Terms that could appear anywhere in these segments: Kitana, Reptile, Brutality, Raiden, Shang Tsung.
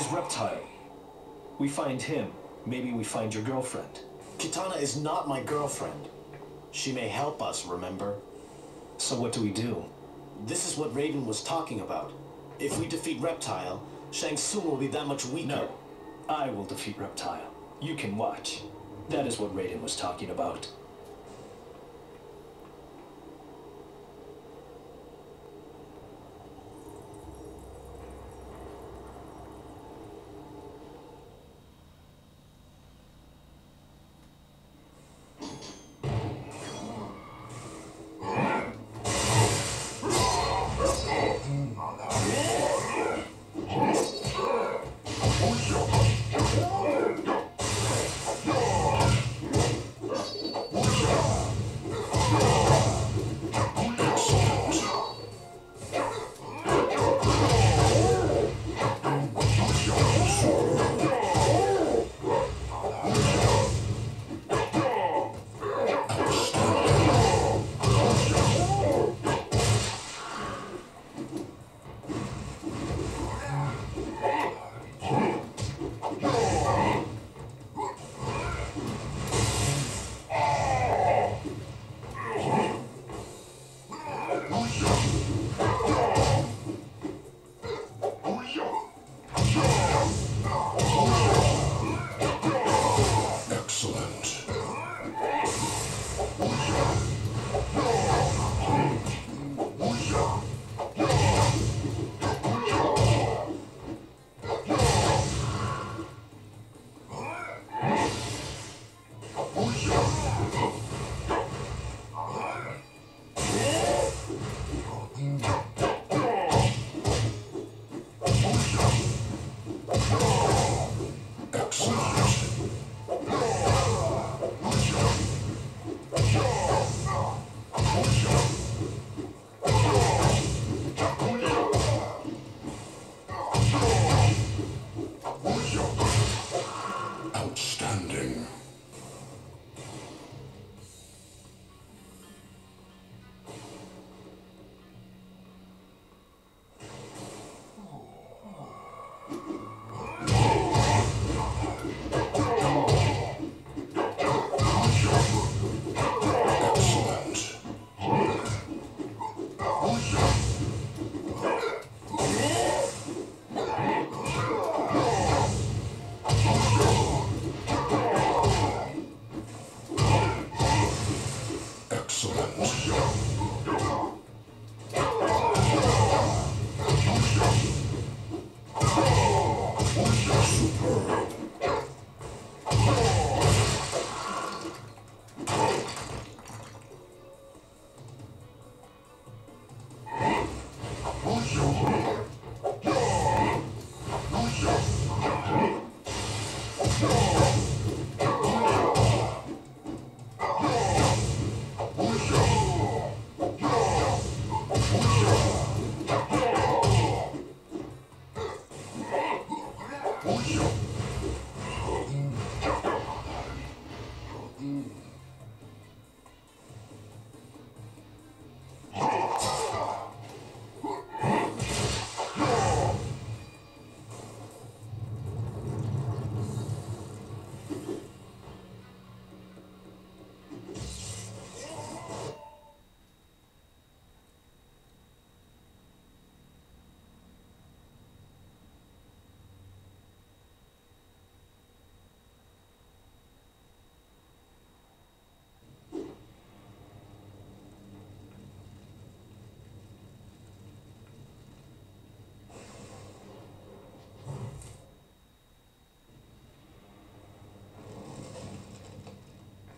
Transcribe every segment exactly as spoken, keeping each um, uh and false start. is Reptile. We find him. Maybe we find your girlfriend. Kitana is not my girlfriend. She may help us, remember? So what do we do? This is what Raiden was talking about. If we defeat Reptile, Shang Tsung will be that much weaker. No, I will defeat Reptile. You can watch. That is what Raiden was talking about.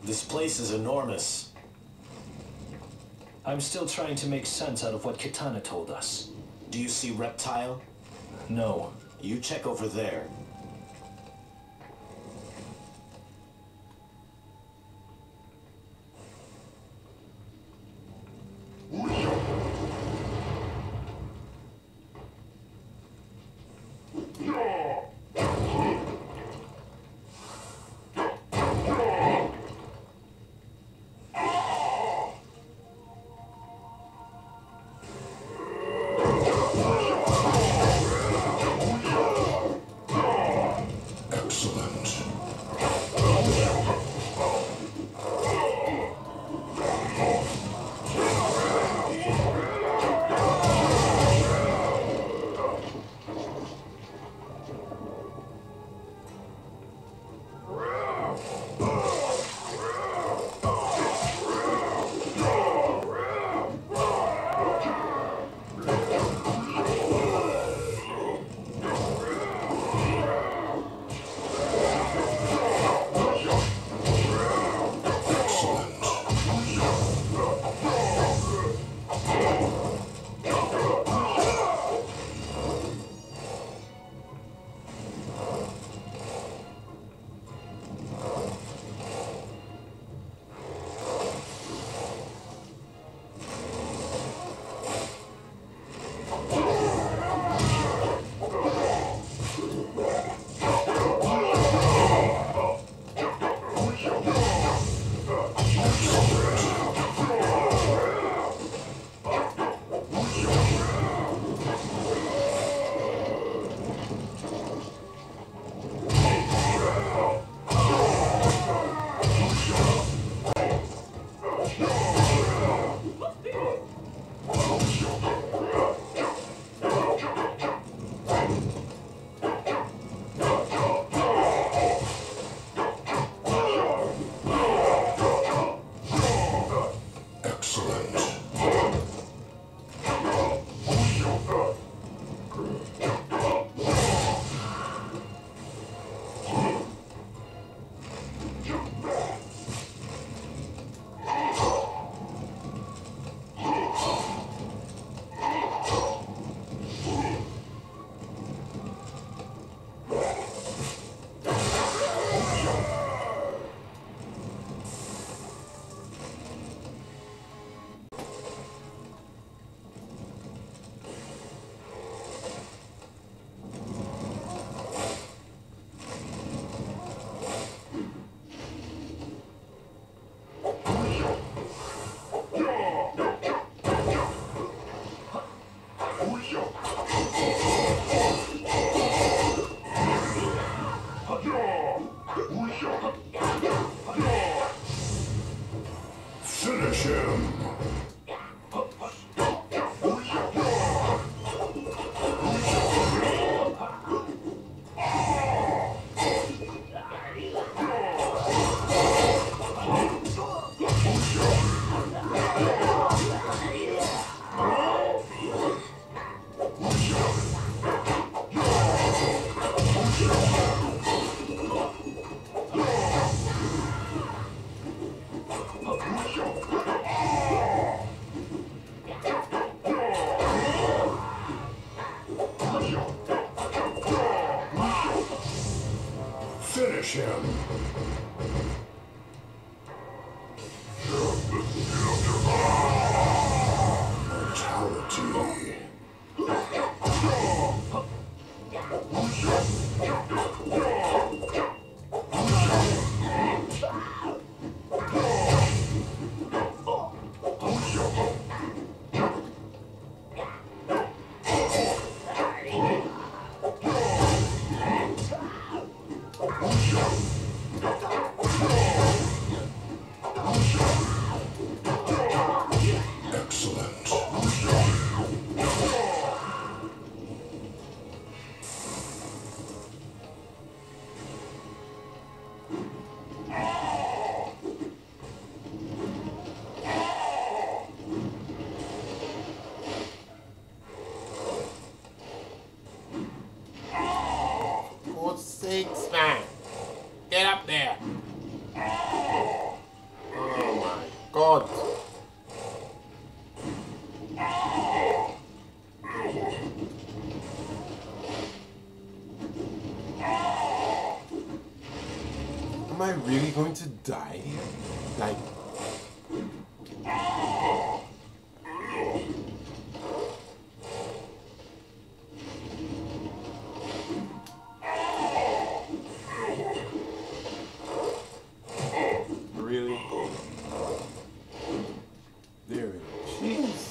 This place is enormous. I'm still trying to make sense out of what Kitana told us. Do you see Reptile? No. You check over there. am I really going to die? Like... Really? There it is. Jeez.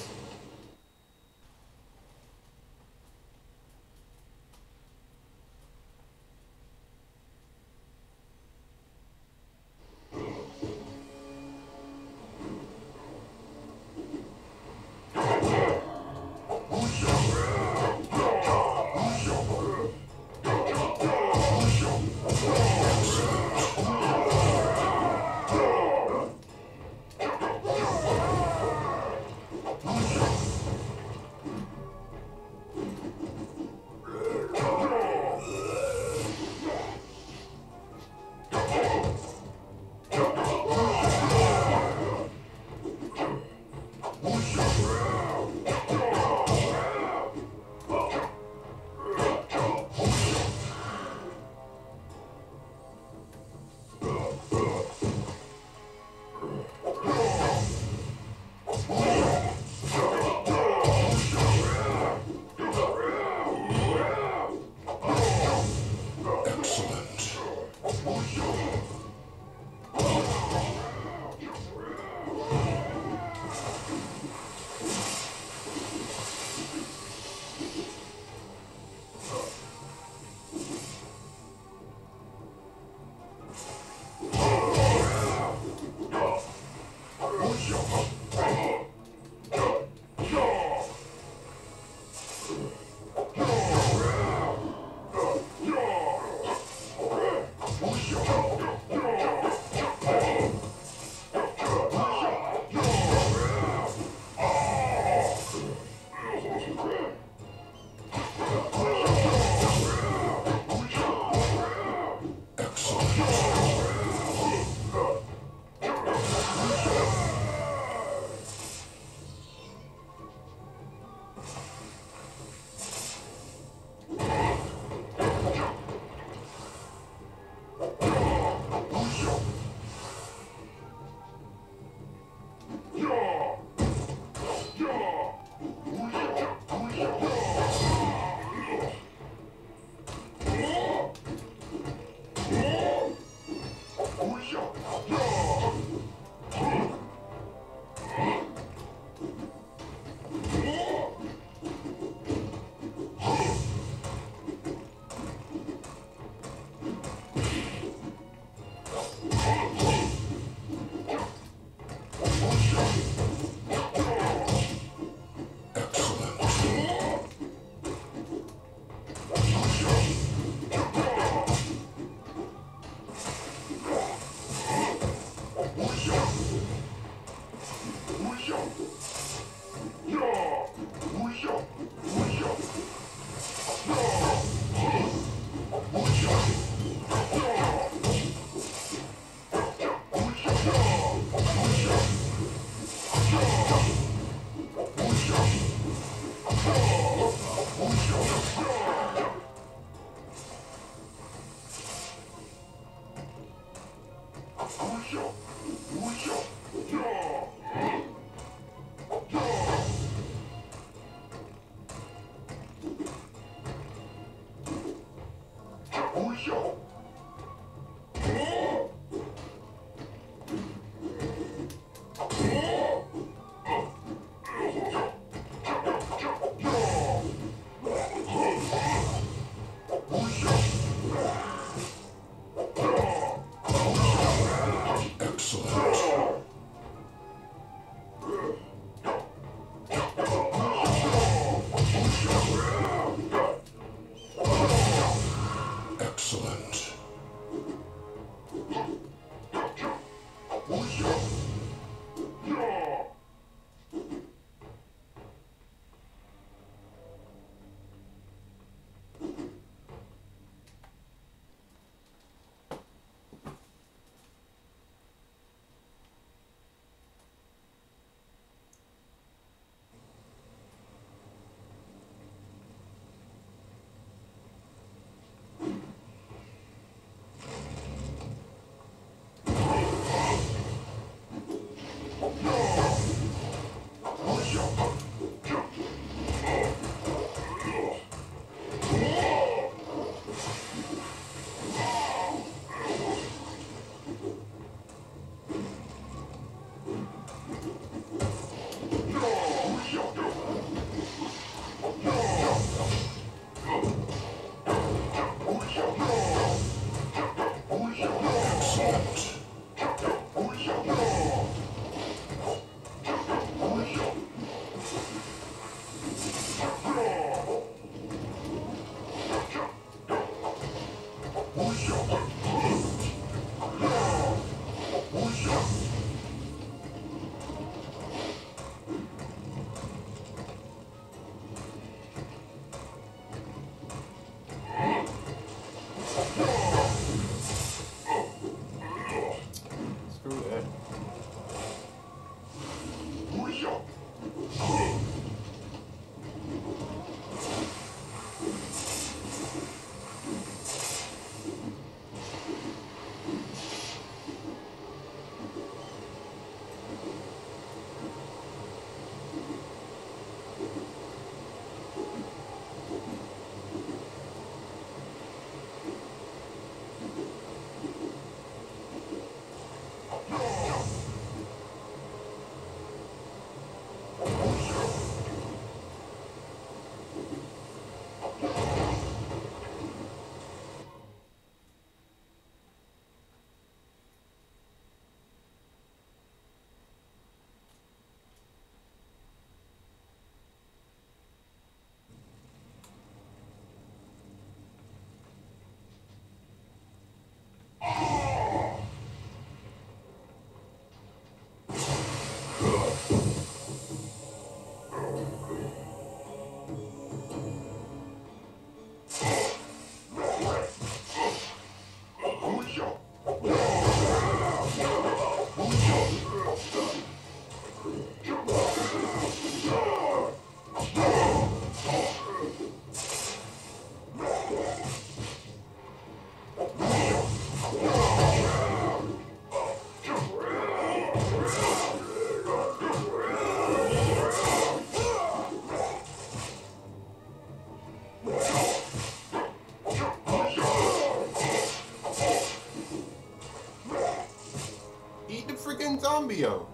fucking Zombio.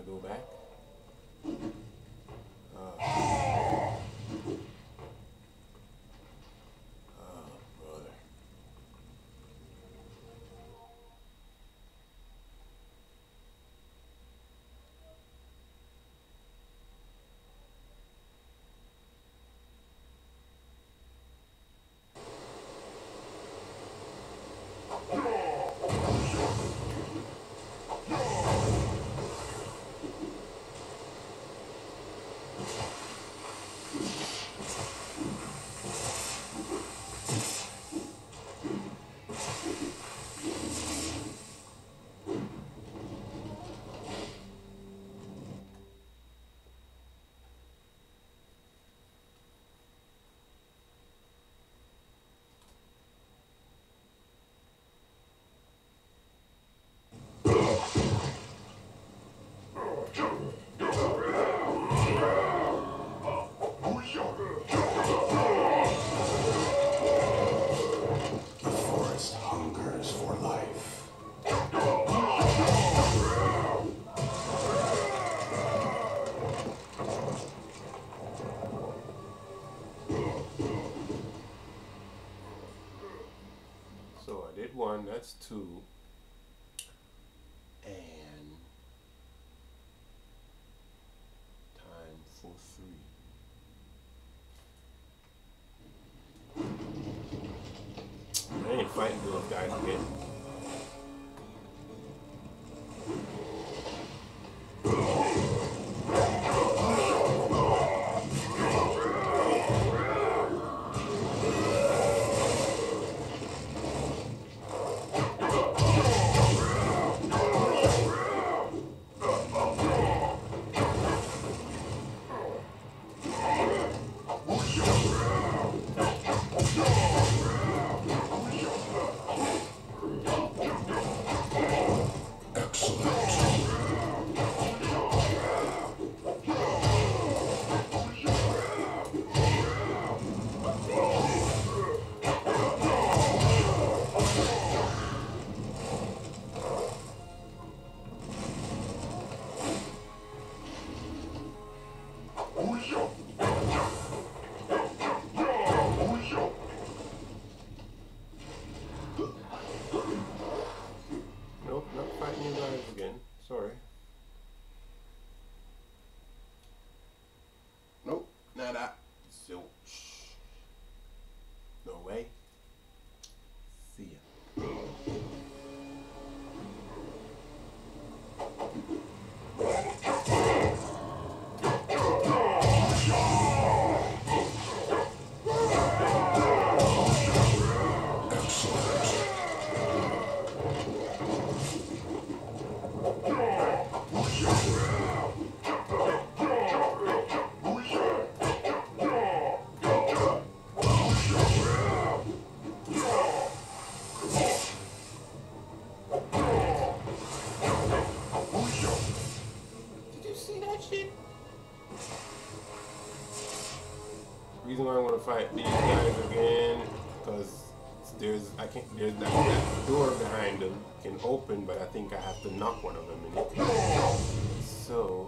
to go back. Uh, oh, brother. One, that's two, and time for three. I ain't fighting those guys again. Fight these guys again because there's I can't there's that, that door behind them can open, but I think I have to knock one of them in it. So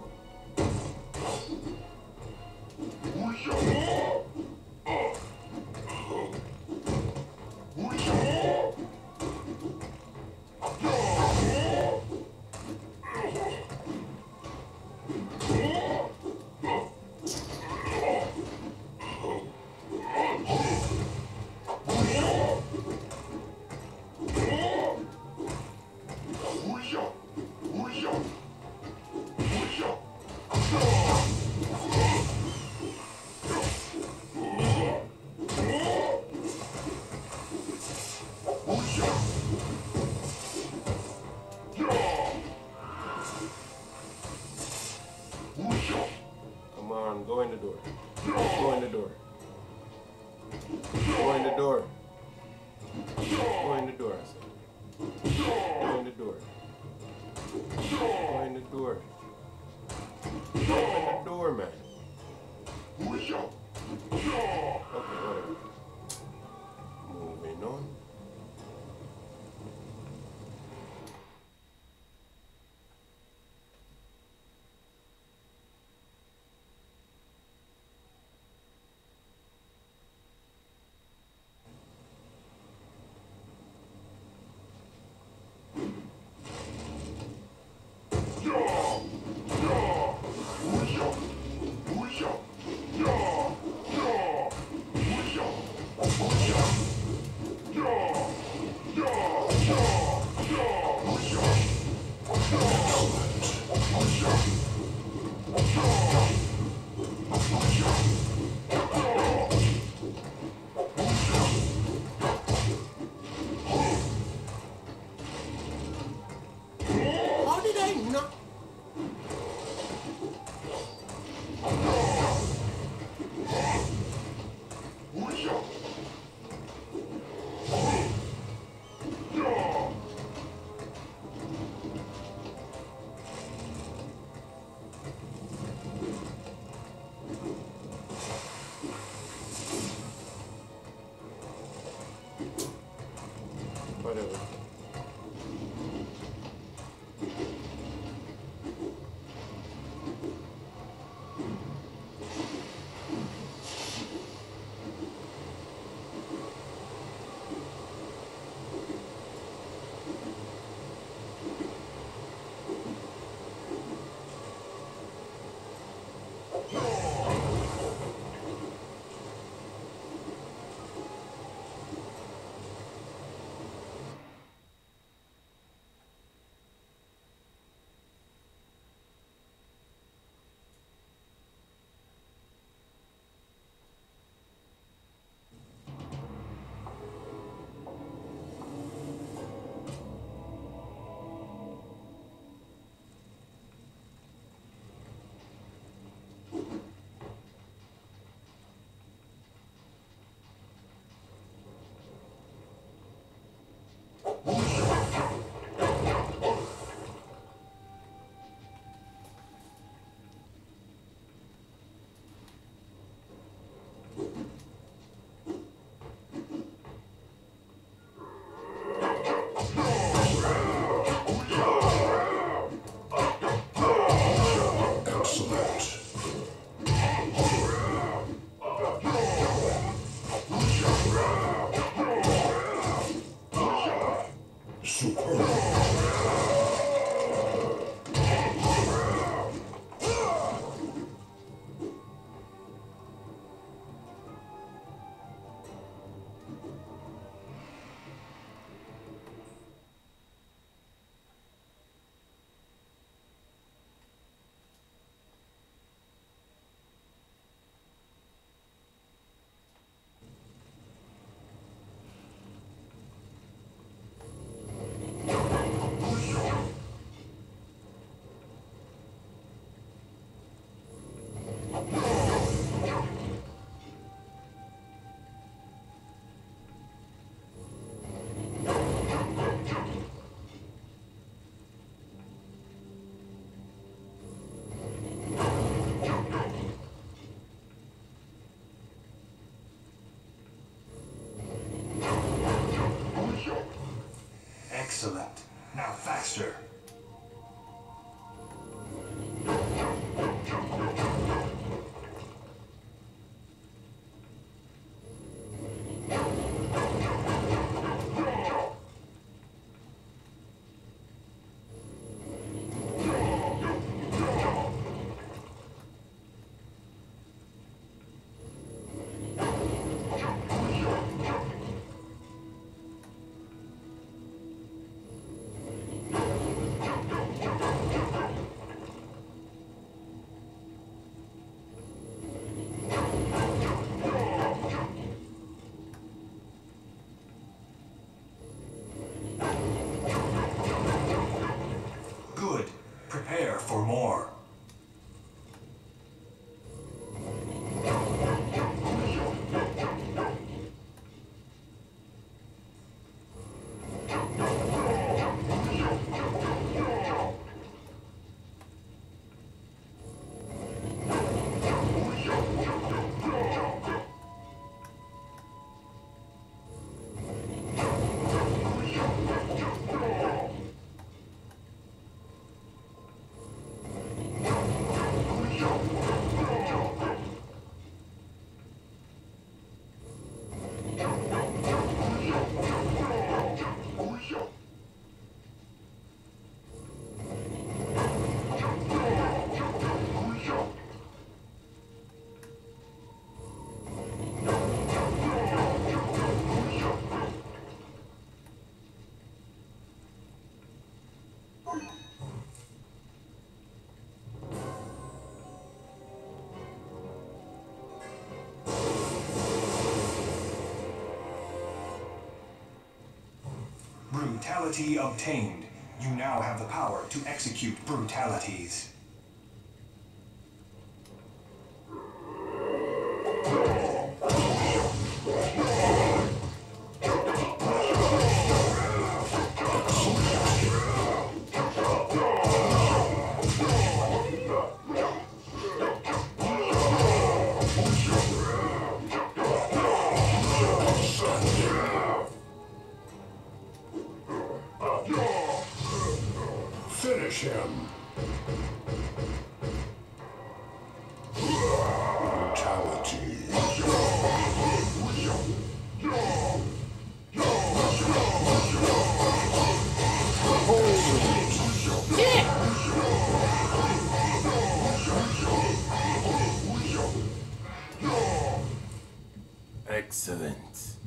Excellent. Now faster. Brutality obtained. You now have the power to execute brutalities. Excellent.